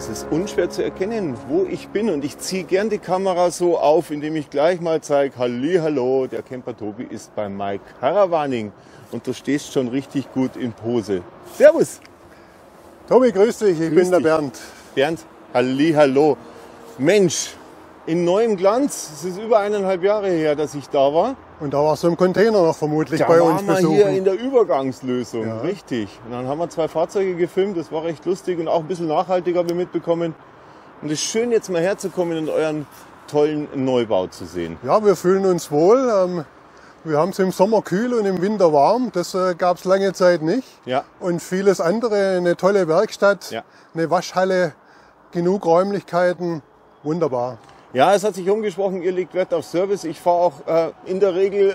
es ist unschwer zu erkennen, wo ich bin, und ich ziehe gern die Kamera so auf, indem ich gleich mal zeige, hallihallo, der CamperTobi ist bei MyCaravaning und du stehst schon richtig gut in Pose. Servus! Tobi, grüß dich, ich bin der Bernd. Bernd, hallihallo. Mensch, in neuem Glanz, es ist über 1,5 Jahre her, dass ich da war. Und da warst du im Container noch vermutlich bei uns besuchen. Hier in der Übergangslösung, ja. Richtig. Und dann haben wir 2 Fahrzeuge gefilmt, das war recht lustig und auch ein bisschen nachhaltiger, habe ich mitbekommen. Und es ist schön, jetzt mal herzukommen und euren tollen Neubau zu sehen. Ja, wir fühlen uns wohl. Wir haben es im Sommer kühl und im Winter warm, das gab es lange Zeit nicht. Ja. Und vieles andere, eine tolle Werkstatt, ja. Eine Waschhalle, genug Räumlichkeiten, wunderbar. Ja, es hat sich umgesprochen, ihr legt Wert auf Service. Ich fahre auch in der Regel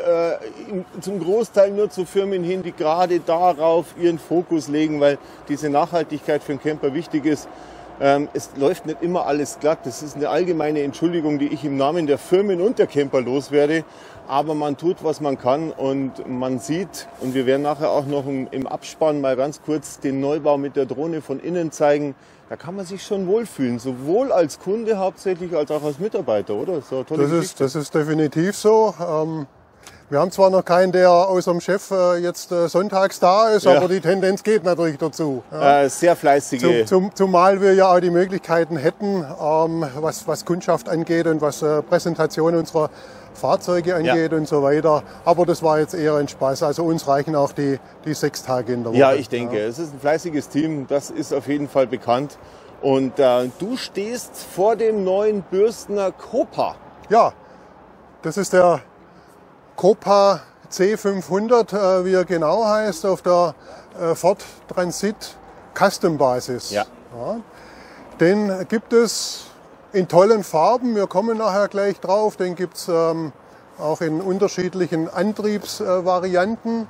zum Großteil nur zu Firmen hin, die gerade darauf ihren Fokus legen, weil diese Nachhaltigkeit für den Camper wichtig ist. Es läuft nicht immer alles glatt. Das ist eine allgemeine Entschuldigung, die ich im Namen der Firmen und der Camper loswerde. Aber man tut, was man kann und man sieht, und wir werden nachher auch noch im Abspann mal ganz kurz den Neubau mit der Drohne von innen zeigen. Da kann man sich schon wohlfühlen, sowohl als Kunde hauptsächlich als auch als Mitarbeiter, oder? So, das ist definitiv so. Wir haben zwar noch keinen, der außer dem Chef jetzt sonntags da ist, ja. Aber die Tendenz geht natürlich dazu. Sehr fleißige. Zumal wir ja auch die Möglichkeiten hätten, was Kundschaft angeht und was Präsentation unserer Fahrzeuge angeht, ja. Und so weiter. Aber das war jetzt eher ein Spaß. Also uns reichen auch die 6 Tage in der Woche. Ja, ich denke, ja. Es ist ein fleißiges Team. Das ist auf jeden Fall bekannt. Und du stehst vor dem neuen Bürstner Copa. Ja, das ist der Copa C500, wie er genau heißt, auf der Ford Transit Custom Basis. Ja. Ja. Den gibt es in tollen Farben, wir kommen nachher gleich drauf. Den gibt es auch in unterschiedlichen Antriebsvarianten.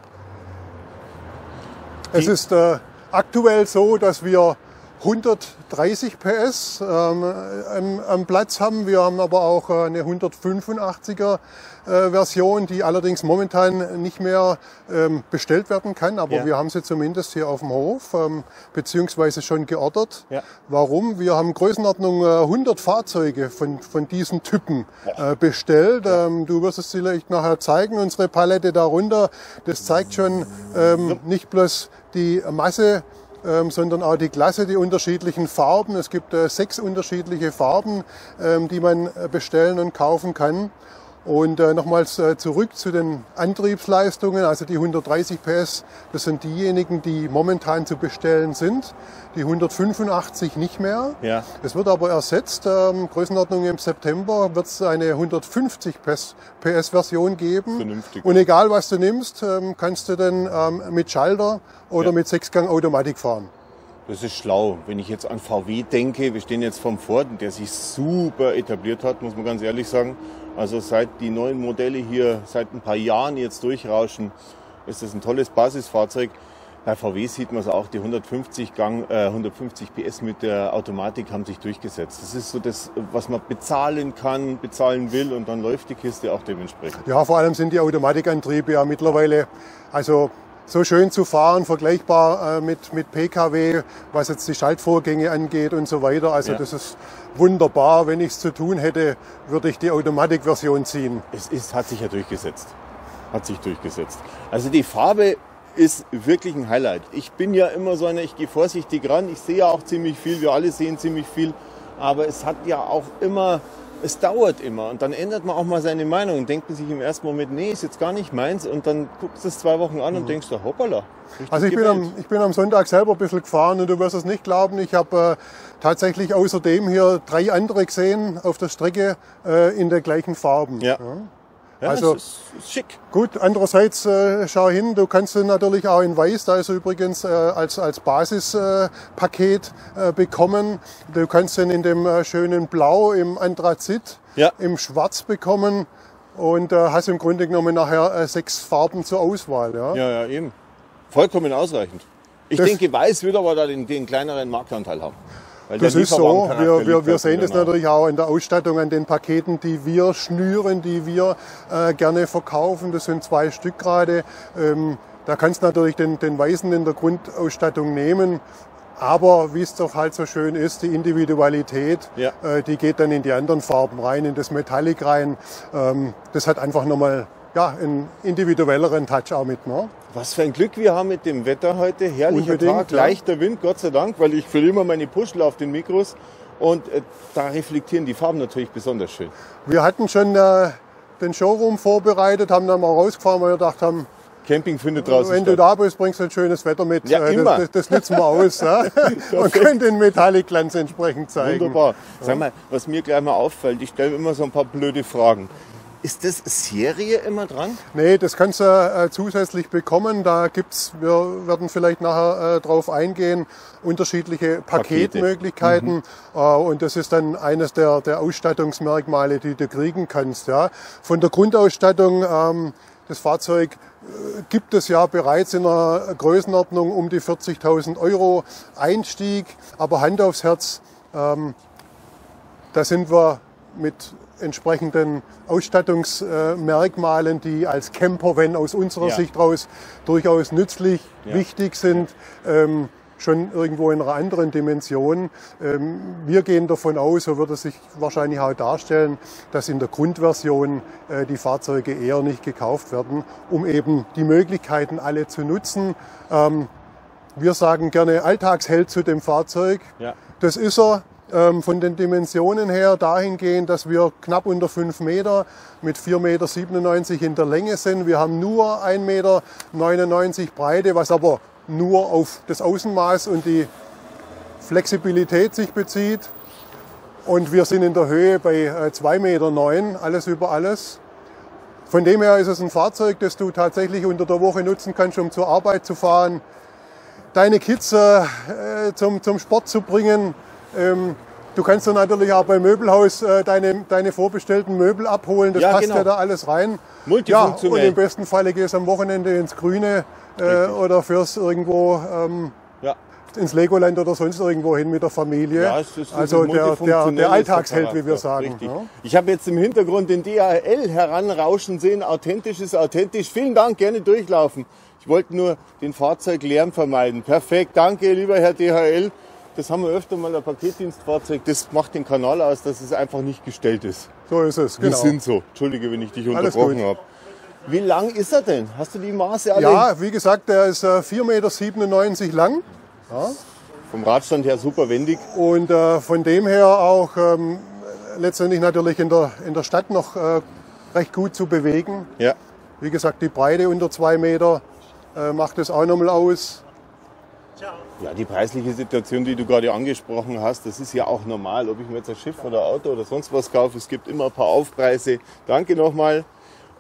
Es ist aktuell so, dass wir 130 PS am Platz haben. Wir haben aber auch eine 185er Version, die allerdings momentan nicht mehr bestellt werden kann. Aber ja. Wir haben sie zumindest hier auf dem Hof, beziehungsweise schon geordert. Ja. Warum? Wir haben Größenordnung 100 Fahrzeuge von diesen Typen bestellt. Ja. Du wirst es vielleicht nachher zeigen, unsere Palette darunter. Das zeigt schon nicht bloß die Masse, sondern auch die Klasse, die unterschiedlichen Farben. Es gibt 6 unterschiedliche Farben, die man bestellen und kaufen kann. Und nochmals zurück zu den Antriebsleistungen, also die 130 PS, das sind diejenigen, die momentan zu bestellen sind, die 185 nicht mehr. Ja. Es wird aber ersetzt, Größenordnung im September wird es eine 150 PS Version geben. Vernünftig. Und egal was du nimmst, kannst du dann mit Schalter oder mit 6-Gang Automatik fahren. Das ist schlau. Wenn ich jetzt an VW denke, wir stehen jetzt vom Ford, der sich super etabliert hat, muss man ganz ehrlich sagen. Also seit die neuen Modelle hier seit ein paar Jahren jetzt durchrauschen, ist das ein tolles Basisfahrzeug. Bei VW sieht man es auch, die 150 PS mit der Automatik haben sich durchgesetzt. Das ist so das, was man bezahlen kann, bezahlen will, und dann läuft die Kiste auch dementsprechend. Ja, vor allem sind die Automatikantriebe ja mittlerweile, also so schön zu fahren, vergleichbar mit Pkw, was jetzt die Schaltvorgänge angeht und so weiter. Also ja. Das ist wunderbar. Wenn ich es zu tun hätte, würde ich die Automatikversion ziehen. Hat sich ja durchgesetzt. Hat sich durchgesetzt. Also die Farbe ist wirklich ein Highlight. Ich bin ja immer so einer, ich gehe vorsichtig ran. Ich sehe ja auch ziemlich viel, wir alle sehen ziemlich viel. Aber es hat ja auch immer... Es dauert immer, und dann ändert man auch mal seine Meinung und denkt sich im ersten Moment, nee, ist jetzt gar nicht meins, und dann guckst du es 2 Wochen an und denkst du, hoppala. Also ich bin am Sonntag selber ein bisschen gefahren, und du wirst es nicht glauben, ich habe tatsächlich außerdem hier 3 andere gesehen auf der Strecke in der gleichen Farben. Ja. Ja. Ja, also ist schick. Gut, andererseits schau hin, du kannst ihn natürlich auch in Weiß, da ist er übrigens als Basispaket bekommen. Du kannst ihn in dem schönen Blau, im Anthrazit, ja. Im Schwarz bekommen, und hast im Grunde genommen nachher 6 Farben zur Auswahl. Ja, ja, ja, eben. Vollkommen ausreichend. Ich denke, Weiß wird aber da den kleineren Marktanteil haben. Das ist so, wir sehen das natürlich auch in der Ausstattung, an den Paketen, die wir schnüren, die wir gerne verkaufen. Das sind 2 Stück gerade. Da kannst du natürlich den Weißen in der Grundausstattung nehmen. Aber wie es doch halt so schön ist, die Individualität, ja, die geht dann in die anderen Farben rein, in das Metallic rein. Das hat einfach nochmal, ja, einen individuelleren Touch auch mit. Ne? Was für ein Glück wir haben mit dem Wetter heute. Herrlicher Tag, leichter Wind, Gott sei Dank, weil ich fülle immer meine Puschel auf den Mikros. Und da reflektieren die Farben natürlich besonders schön. Wir hatten schon den Showroom vorbereitet, haben dann mal rausgefahren, weil wir gedacht haben, Camping findet draußen statt. Wenn du da bist, bringst du ein schönes Wetter mit. Ja, immer. Das nützen wir aus. Ne? Man könnte den Metallic-Glanz entsprechend zeigen. Wunderbar. Sag mal, was mir gleich mal auffällt, ich stelle immer so ein paar blöde Fragen. Ist das Serie immer dran? Nee, das kannst du zusätzlich bekommen. Da gibt's, wir werden vielleicht nachher drauf eingehen, unterschiedliche Paketmöglichkeiten. Mhm. Und das ist dann eines der Ausstattungsmerkmale, die du kriegen kannst. Ja. Von der Grundausstattung, das Fahrzeug gibt es ja bereits in einer Größenordnung um die 40.000 Euro Einstieg. Aber Hand aufs Herz, da sind wir mit entsprechenden Ausstattungsmerkmalen, die als Campervan aus unserer Sicht raus durchaus nützlich, wichtig sind, schon irgendwo in einer anderen Dimension. Wir gehen davon aus, so wird es sich wahrscheinlich auch darstellen, dass in der Grundversion die Fahrzeuge eher nicht gekauft werden, um eben die Möglichkeiten alle zu nutzen. Wir sagen gerne Alltagsheld zu dem Fahrzeug. Ja. Das ist er. Von den Dimensionen her dahingehend, dass wir knapp unter 5 Meter mit 4,97 Meter in der Länge sind. Wir haben nur 1,99 Meter Breite, was aber nur auf das Außenmaß und die Flexibilität sich bezieht. Und wir sind in der Höhe bei 2,09 Meter, alles über alles. Von dem her ist es ein Fahrzeug, das du tatsächlich unter der Woche nutzen kannst, um zur Arbeit zu fahren, deine Kids zum Sport zu bringen. Du kannst dann natürlich auch beim Möbelhaus deine vorbestellten Möbel abholen. Das passt ja da alles rein. Multifunktionell. Ja, und im besten Falle gehst du am Wochenende ins Grüne oder fährst irgendwo ins Legoland oder sonst irgendwo hin mit der Familie. Ja, es ist also der Alltagsheld, wie wir sagen. Ja? Ich habe jetzt im Hintergrund den DHL heranrauschen sehen. Authentisch ist authentisch. Vielen Dank, gerne durchlaufen. Ich wollte nur den Fahrzeuglärm vermeiden. Perfekt, danke, lieber Herr DHL. Das haben wir öfter mal, ein Paketdienstfahrzeug, das macht den Kanal aus, dass es einfach nicht gestellt ist. So ist es, genau. Wir sind so. Entschuldige, wenn ich dich unterbrochen habe. Wie lang ist er denn? Hast du die Maße alle? Ja, wie gesagt, der ist 4,97 Meter lang. Ja. Vom Radstand her super wendig. Und von dem her auch letztendlich natürlich in der Stadt noch recht gut zu bewegen. Ja. Wie gesagt, die Breite unter 2 Meter macht das auch nochmal aus. Ja, die preisliche Situation, die du gerade angesprochen hast, das ist ja auch normal. Ob ich mir jetzt ein Schiff oder ein Auto oder sonst was kaufe, es gibt immer ein paar Aufpreise. Danke nochmal.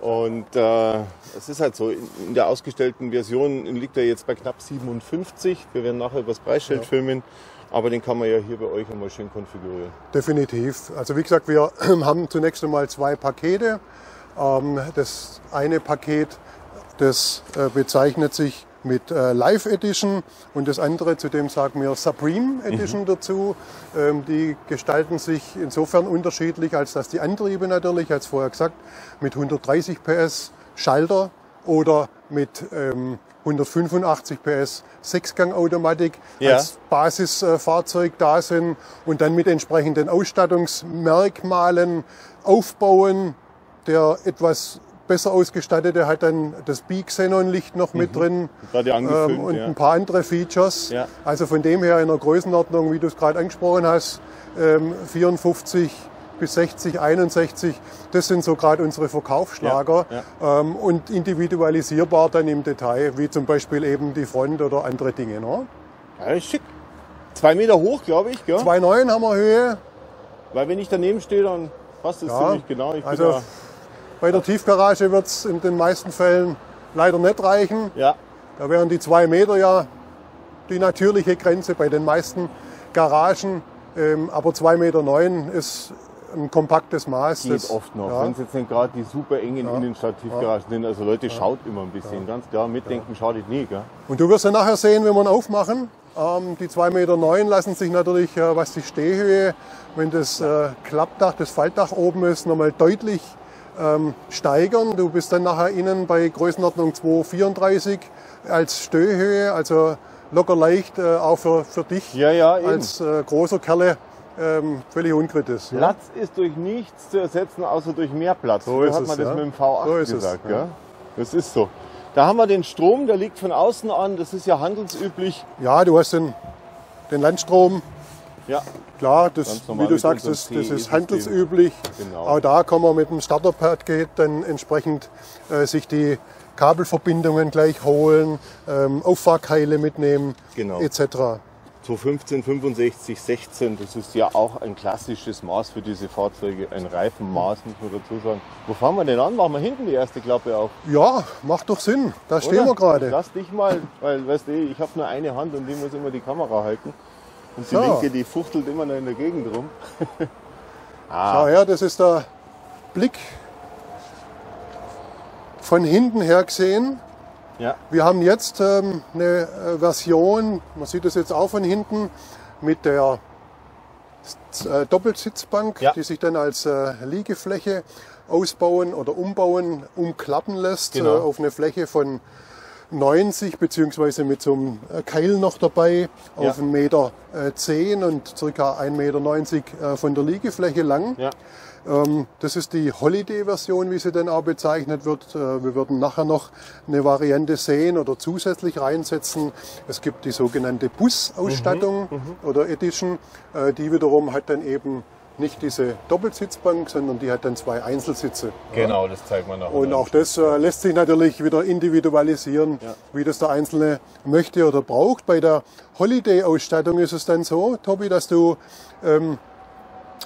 Und es ist halt so, in der ausgestellten Version liegt er jetzt bei knapp 57. Wir werden nachher über das Preisschild filmen. Aber den kann man ja hier bei euch einmal schön konfigurieren. Definitiv. Also wie gesagt, wir haben zunächst einmal 2 Pakete. Das eine Paket, das bezeichnet sich mit Live Edition und das andere, zudem sagen wir Supreme Edition dazu. Die gestalten sich insofern unterschiedlich, als dass die Antriebe natürlich, als vorher gesagt, mit 130 PS Schalter oder mit 185 PS Sechsgang-Automatik als Basisfahrzeug da sind und dann mit entsprechenden Ausstattungsmerkmalen aufbauen, der etwas besser ausgestattete hat dann das Bi-Xenon-Licht noch mit drin und ein paar andere Features. Ja. Also von dem her in der Größenordnung, wie du es gerade angesprochen hast, 54 bis 60, 61, das sind so gerade unsere Verkaufsschlager und individualisierbar dann im Detail, wie zum Beispiel eben die Front oder andere Dinge. Ne? Ja, schick. 2 Meter hoch, glaube ich. 2,9 haben wir Höhe. Weil wenn ich daneben stehe, dann passt es ziemlich genau. Bei der Tiefgarage wird es in den meisten Fällen leider nicht reichen. Ja. Da wären die 2 Meter ja die natürliche Grenze bei den meisten Garagen. Aber 2,09 Meter ist ein kompaktes Maß. Geht das oft noch, wenn es jetzt nicht gerade die super engen Innenstadt-Tiefgaragen sind. Also Leute, schaut immer ein bisschen, ganz klar, mitdenken schadet nie. Gell? Und du wirst ja nachher sehen, wenn wir ihn aufmachen, die 2,09 Meter lassen sich natürlich, was die Stehhöhe, wenn das Klappdach, das Faltdach oben ist, nochmal deutlich steigern. Du bist dann nachher innen bei Größenordnung 2,34 als Stöhöhe, also locker leicht, auch für dich als großer Kerle völlig unkritisch. Ja? Platz ist durch nichts zu ersetzen, außer durch mehr Platz. So hat man das mit dem V8 gesagt. Ja. Das ist so. Da haben wir den Strom, der liegt von außen an, das ist ja handelsüblich. Ja, du hast den Landstrom. Ja. Klar, das, wie du sagst, das ist handelsüblich. Genau. Auch da kann man mit dem Starter-Paket dann entsprechend sich die Kabelverbindungen gleich holen, Auffahrkeile mitnehmen, etc. So 15, 65, 16, das ist ja auch ein klassisches Maß für diese Fahrzeuge, ein Reifenmaß, muss man dazu sagen. Wo fahren wir denn an? Machen wir hinten die erste Klappe auf? Ja, macht doch Sinn, da stehen wir gerade. Lass dich mal, weil weißt du, ich habe nur eine Hand und die muss immer die Kamera halten. Und die linke, die fuchtelt immer noch in der Gegend rum. Schau her, das ist der Blick von hinten her gesehen. Ja. Wir haben jetzt eine Version, man sieht das jetzt auch von hinten, mit der Doppelsitzbank, die sich dann als Liegefläche ausbauen oder umklappen lässt auf eine Fläche von 90 bzw. mit so einem Keil noch dabei auf 1,10 m und ca. 1,90 m von der Liegefläche lang. Ja. Das ist die Holiday-Version, wie sie dann auch bezeichnet wird. Wir würden nachher noch eine Variante sehen oder zusätzlich reinsetzen. Es gibt die sogenannte Bus-Ausstattung oder Edition. Die wiederum hat dann eben nicht diese Doppelsitzbank, sondern die hat dann zwei Einzelsitze. Genau, das zeigt man nachher. Und auch das lässt sich natürlich wieder individualisieren, wie das der Einzelne möchte oder braucht. Bei der Holiday-Ausstattung ist es dann so, Tobi, dass du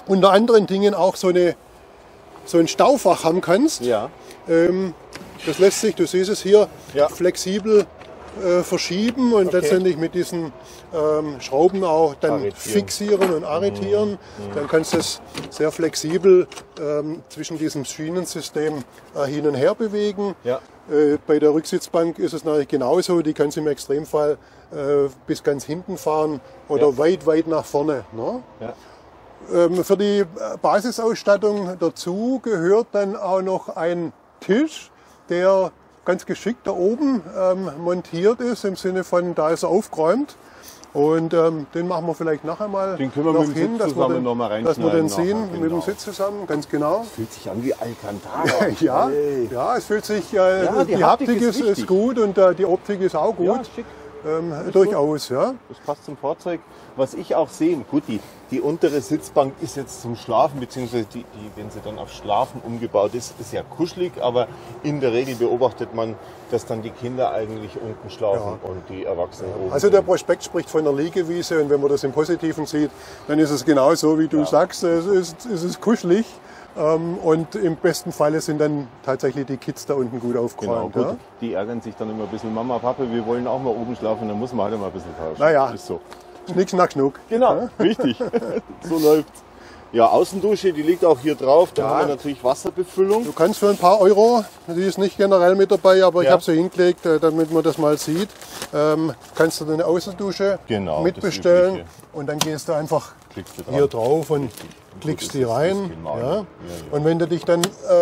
unter anderen Dingen auch so ein Staufach haben kannst. Ja. Das lässt sich, du siehst es hier, flexibel verschieben und letztendlich mit diesen Schrauben auch dann fixieren und arretieren. Dann kannst du es sehr flexibel zwischen diesem Schienensystem hin und her bewegen. Ja. Bei der Rücksitzbank ist es natürlich genauso, die kannst du im Extremfall bis ganz hinten fahren oder weit, weit nach vorne. Ne? Ja. Für die Basisausstattung dazu gehört dann auch noch ein Tisch, der ganz geschickt da oben montiert ist, im Sinne von, da ist er aufgeräumt. Und den machen wir vielleicht nachher mal hin, dass wir den, sehen, mit dem Sitz zusammen, ganz genau. Es fühlt sich an wie Alcantara. Es fühlt sich, die Haptik ist gut und die Optik ist auch gut. Ja, schick. Durchaus, Das passt zum Fahrzeug. Was ich auch sehe, gut, die untere Sitzbank ist jetzt zum Schlafen, beziehungsweise wenn sie dann auf Schlafen umgebaut ist, ist ja kuschelig, aber in der Regel beobachtet man, dass dann die Kinder eigentlich unten schlafen und die Erwachsenen oben. Also der Prospekt spricht von einer Liegewiese und wenn man das im Positiven sieht, dann ist es genauso, wie du sagst, es ist kuschelig. Und im besten Falle sind dann tatsächlich die Kids da unten gut aufgeräumt. Genau, gut. Die ärgern sich dann immer ein bisschen. Mama, Papa, wir wollen auch mal oben schlafen, dann muss man halt immer ein bisschen tauschen. Naja, ist so. Schnick, schnack, schnuck. Genau, richtig. So läuft's. Ja, Außendusche, die liegt auch hier drauf. Da haben wir natürlich Wasserbefüllung. Du kannst für ein paar Euro, die ist nicht generell mit dabei, aber ich habe sie hingelegt, damit man das mal sieht, kannst du eine Außendusche mitbestellen und dann gehst du einfach hier drauf und klickst die rein. Und wenn du dich dann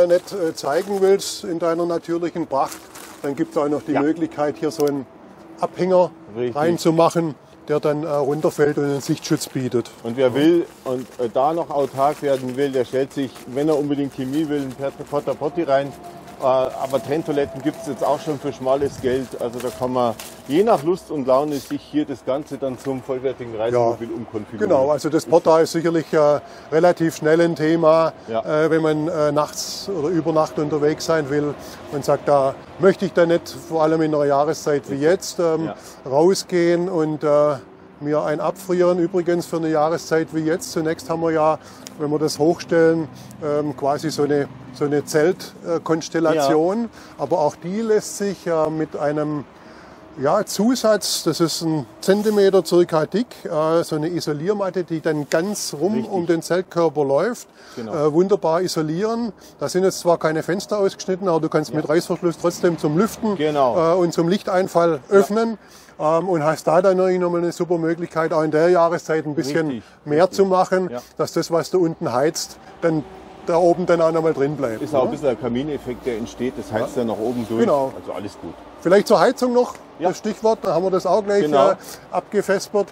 nicht zeigen willst in deiner natürlichen Pracht, dann gibt es auch noch die Möglichkeit, hier so einen Abhänger reinzumachen, der dann runterfällt und einen Sichtschutz bietet. Und wer will und da noch autark werden will, der stellt sich, wenn er unbedingt Chemie will, einen Porta Potti rein. Aber Trenntoiletten gibt es jetzt auch schon für schmales Geld. Also da kann man je nach Lust und Laune sich hier das Ganze dann zum vollwertigen Reisemobil umkonfigurieren. Genau, also das Porta ist sicherlich relativ schnell ein Thema, wenn man nachts oder über Nacht unterwegs sein will und sagt, da möchte ich da nicht, vor allem in einer Jahreszeit wie jetzt, rausgehen und mir ein Abfrieren, übrigens für eine Jahreszeit wie jetzt. Zunächst haben wir ja, wenn wir das hochstellen, quasi so eine Zeltkonstellation. Aber auch die lässt sich mit einem Zusatz, das ist 1 cm circa dick, so eine Isoliermatte, die dann ganz rum um den Zeltkörper läuft, wunderbar isolieren. Da sind jetzt zwar keine Fenster ausgeschnitten, aber du kannst mit Reißverschluss trotzdem zum Lüften und zum Lichteinfall öffnen. Und hast da dann nochmal eine super Möglichkeit, auch in der Jahreszeit ein bisschen mehr zu machen, dass das, was du unten heizt, dann da oben dann auch nochmal drin bleibt. Ist auch ein bisschen der Kamineffekt, der entsteht, das heizt dann nach oben durch. Also alles gut. Vielleicht zur Heizung noch, ja, das Stichwort, da haben wir das auch gleich genau abgefespert.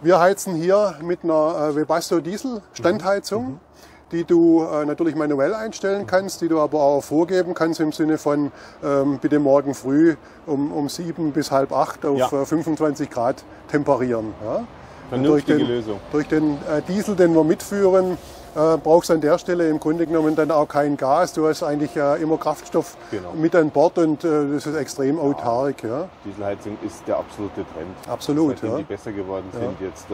Wir heizen hier mit einer Webasto Diesel Standheizung, die du natürlich manuell einstellen kannst, die du aber auch vorgeben kannst im Sinne von bitte morgen früh um 7 bis halb 8 auf 25 Grad temperieren. Ja? Vernünftige Lösung. Durch den Diesel, den wir mitführen, brauchst an der Stelle im Grunde genommen dann auch kein Gas. Du hast eigentlich immer Kraftstoff mit an Bord und das ist extrem autark. Ja. Dieselheizung ist der absolute Trend. Absolut. Seitdem die besser geworden sind jetzt.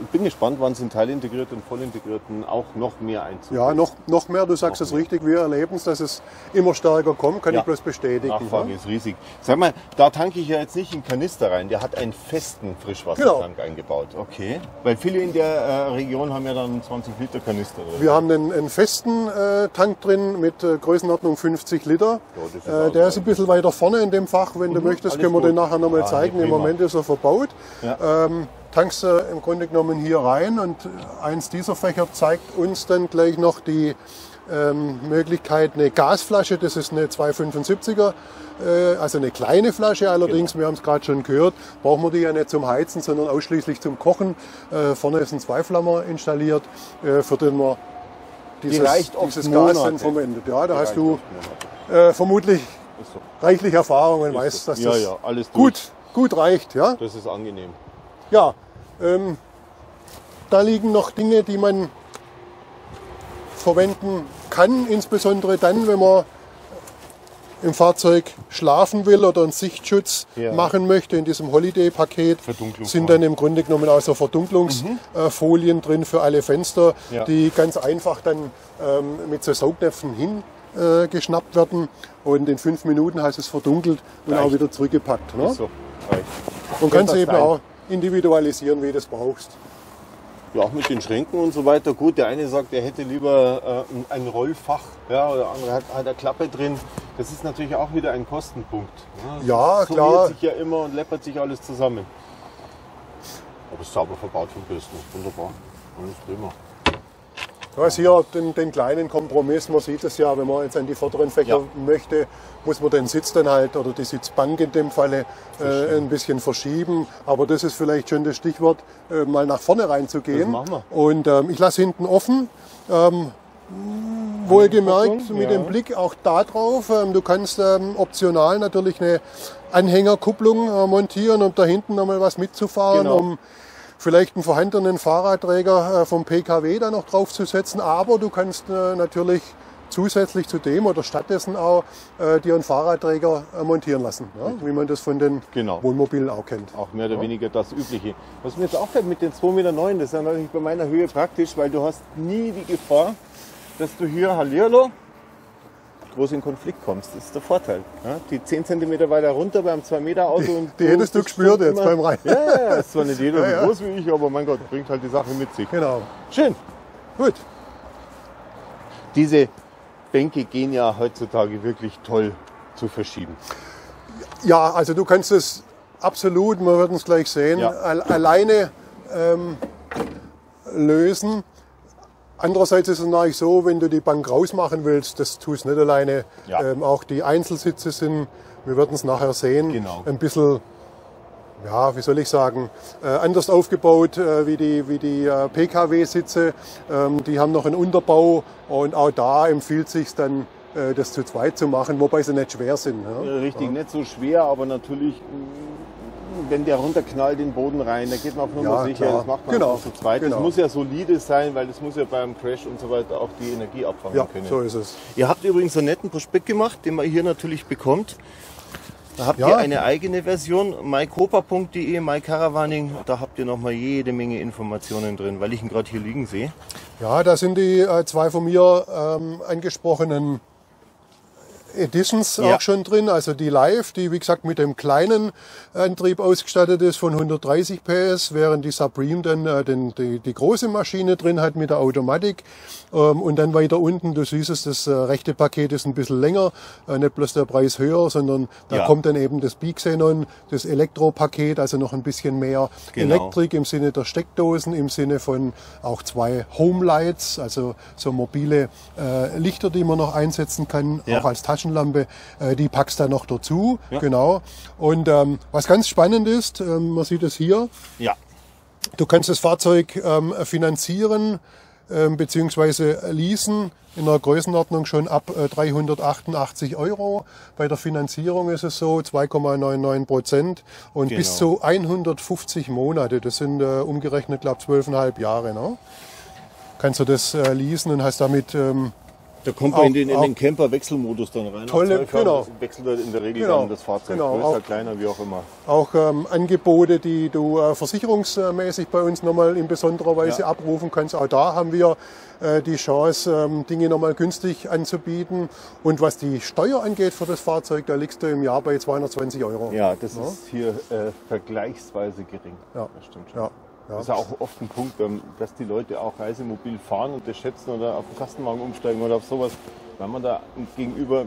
Ich bin gespannt, wann es in teilintegrierten und vollintegrierten auch noch mehr einzug. Ja, noch mehr. Du sagst es richtig. Wir erleben es, dass es immer stärker kommt. Kann ich bloß bestätigen. Nachfrage ist riesig. Sag mal, da tanke ich ja jetzt nicht in Kanister rein. Der hat einen festen Frischwassertank eingebaut. Okay. Weil viele in der Region haben ja dann 20 Liter Kanister. Wir haben einen festen Tank drin mit Größenordnung 50 Liter. Ja, der ist ein bisschen weiter vorne in dem Fach. Wenn du möchtest, können wir den nachher nochmal zeigen. Im Moment ist er verbaut. Ja. Tankst im Grunde genommen hier rein und eins dieser Fächer zeigt uns dann gleich noch die Möglichkeit, eine Gasflasche, das ist eine 275er, also eine kleine Flasche allerdings, wir haben es gerade schon gehört, brauchen wir die ja nicht zum Heizen, sondern ausschließlich zum Kochen. Vorne ist ein Zweiflammer installiert, für den man dieses Gas dann verwendet. Ja, da hast du vermutlich reichlich Erfahrung und weißt, dass das alles gut reicht. Ja? Das ist angenehm. Ja, da liegen noch Dinge, die man verwenden kann, insbesondere dann, wenn man im Fahrzeug schlafen will oder einen Sichtschutz machen möchte. In diesem Holiday-Paket sind dann im Grunde genommen auch so Verdunklungsfolien drin für alle Fenster, die ganz einfach dann mit so Saugnäpfen hingeschnappt werden und in 5 Minuten heißt es verdunkelt und auch wieder zurückgepackt. Ne? So. Und kannst eben auch individualisieren, wie du das brauchst. Ja, auch mit den Schränken und so weiter. Gut, der eine sagt, er hätte lieber ein Rollfach, ja, der andere hat eine Klappe drin. Das ist natürlich auch wieder ein Kostenpunkt. Ne? Ja, klar. Das summiert sich ja immer und läppert sich alles zusammen. Aber es ist sauber verbaut von Bürstner. Wunderbar. Alles prima. Du hast hier den kleinen Kompromiss, man sieht es ja, wenn man jetzt an die vorderen Fächer möchte, muss man den Sitz dann halt, oder die Sitzbank in dem Falle, ein bisschen verschieben. Aber das ist vielleicht schon das Stichwort, mal nach vorne reinzugehen. Das machen wir. Und ich lasse hinten offen, wohlgemerkt mit dem Blick auch da drauf. Du kannst optional natürlich eine Anhängerkupplung montieren, um da hinten nochmal was mitzufahren, um vielleicht einen vorhandenen Fahrradträger vom PKW da noch drauf zu setzen, aber du kannst natürlich zusätzlich zu dem oder stattdessen auch dir einen Fahrradträger montieren lassen, ja? Wie man das von den Wohnmobilen auch kennt. Auch mehr oder weniger das Übliche. Was mir jetzt auffällt mit den 2,9 Metern, das ist ja natürlich bei meiner Höhe praktisch, weil du hast nie die Gefahr, dass du hier hallihallo groß in Konflikt kommst. Das ist der Vorteil. Ja? Die 10 cm weiter runter beim 2 Meter Auto. Die hättest du gespürt jetzt beim Rein. Ja, ist zwar nicht jeder so groß wie ich, aber mein Gott, bringt halt die Sache mit sich. Genau. Schön. Gut. Diese Bänke gehen ja heutzutage wirklich toll zu verschieben. Ja, also du kannst es absolut, wir werden es gleich sehen, alleine lösen. Andererseits ist es natürlich so, wenn du die Bank rausmachen willst, das tust du nicht alleine. Ja. Auch die Einzelsitze sind, wir werden es nachher sehen, ein bisschen, ja, wie soll ich sagen, anders aufgebaut wie die PKW-Sitze. Die haben noch einen Unterbau und auch da empfiehlt es sich dann, das zu zweit zu machen, wobei sie nicht schwer sind. Ja? Richtig, nicht so schwer, aber natürlich, wenn der runterknallt in den Boden rein, da geht man auf Nummer sicher, das macht man auch zu zweit. Das muss ja solide sein, weil das muss ja beim Crash und so weiter auch die Energie abfangen können. So ist es. Ihr habt übrigens einen netten Prospekt gemacht, den man hier natürlich bekommt. Da habt ihr eine eigene Version, mycopa.de, MyCaravaning, da habt ihr nochmal jede Menge Informationen drin, weil ich ihn gerade hier liegen sehe. Ja, da sind die zwei von mir angesprochenen Editions auch schon drin, also die Live, die wie gesagt mit dem kleinen Antrieb ausgestattet ist von 130 PS, während die Supreme dann die große Maschine drin hat mit der Automatik. Und dann weiter unten, du siehst es, das rechte Paket ist ein bisschen länger, nicht bloß der Preis höher, sondern da kommt dann eben das Bi-Xenon, das Elektropaket, also noch ein bisschen mehr Elektrik im Sinne der Steckdosen, im Sinne von auch 2 Homelights, also so mobile Lichter, die man noch einsetzen kann, auch als Taschenlampe. Taschenlampe, die packst du dann noch dazu. Ja. Genau. Und was ganz spannend ist, man sieht es hier, ja. Du kannst das Fahrzeug finanzieren bzw. leasen in der Größenordnung schon ab 388 Euro. Bei der Finanzierung ist es so 2,99% und genau. Bis zu 150 Monate, das sind umgerechnet glaube ich 12,5 Jahre. Ne? Kannst du das leasen und hast damit... da kommt man in den Camper-Wechselmodus dann rein. Tolle, genau. Wechselt halt in der Regel genau, dann das Fahrzeug, genau, größer, auch, kleiner, wie auch immer. Auch Angebote, die du versicherungsmäßig bei uns nochmal in besonderer Weise ja. abrufen kannst. Auch da haben wir die Chance, Dinge nochmal günstig anzubieten. Und was die Steuer angeht für das Fahrzeug, da liegst du im Jahr bei 220 Euro. Ja, das ja. ist hier vergleichsweise gering. Ja, das stimmt schon. Ja. Ja. Das ist ja auch oft ein Punkt, dass die Leute auch reisemobil fahren und das schätzen oder auf den Kastenwagen umsteigen oder auf sowas, weil man da gegenüber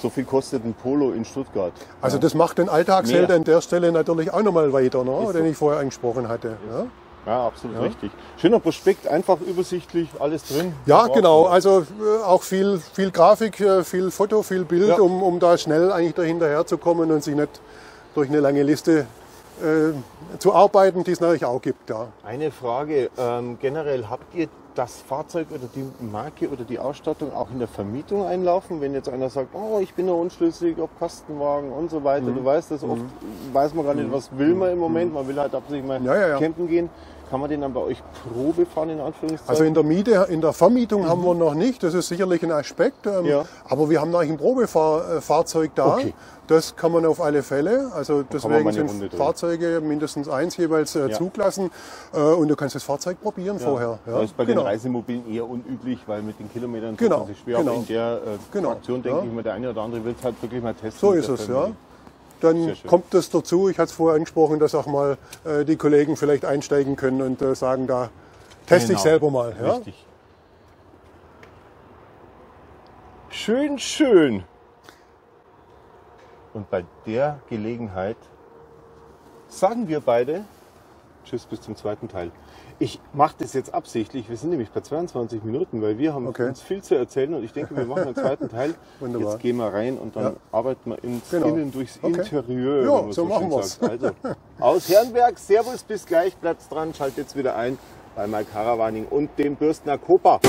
so viel kostet ein Polo in Stuttgart. Also das macht den Alltagsheld an der Stelle natürlich auch nochmal weiter, ne? Den ich vorher angesprochen hatte. Ja? Ja, absolut ja. richtig. Schöner Prospekt, einfach übersichtlich, alles drin. Ja, genau. Also auch viel Grafik, viel Foto, viel Bild, ja. um da schnell eigentlich dahinterher zu kommen und sich nicht durch eine lange Liste zu arbeiten, die es natürlich auch gibt. Ja. Eine Frage, generell habt ihr das Fahrzeug oder die Marke oder die Ausstattung auch in der Vermietung einlaufen? Wenn jetzt einer sagt, oh, ich bin ja unschlüssig, ob Kastenwagen und so weiter, du weißt das, oft weiß man gar nicht, was will man im Moment, man will halt absichtlich mal campen gehen. Kann man den dann bei euch Probe fahren, in Anführungszeichen? Also in der Miete, in der Vermietung haben wir noch nicht, das ist sicherlich ein Aspekt, aber wir haben noch ein Probefahrzeug da, okay. Das kann man auf alle Fälle, also deswegen sind Fahrzeuge mindestens eins jeweils zugelassen und du kannst das Fahrzeug probieren vorher. Ja. Das ist bei den Reisemobilen eher unüblich, weil mit den Kilometern tut man sich schwer, aber in der Aktion denke ich mal, der eine oder andere will es halt wirklich mal testen. So ist es, ja. Dann kommt das dazu, ich hatte es vorher angesprochen, dass auch mal die Kollegen vielleicht einsteigen können und sagen, da teste ich selber mal. Ja? Richtig. Schön, schön. Und bei der Gelegenheit sagen wir beide tschüss bis zum zweiten Teil. Ich mache das jetzt absichtlich, wir sind nämlich bei 22 Minuten, weil wir haben uns viel zu erzählen und ich denke, wir machen einen zweiten Teil. Wunderbar. Jetzt gehen wir rein und dann arbeiten wir innen durchs Interieur. Ja, so machen wir es. Also, aus Herrenberg, servus, bis gleich, bleibt dran, schaltet jetzt wieder ein bei MyCaravaning und dem Bürstner Copa.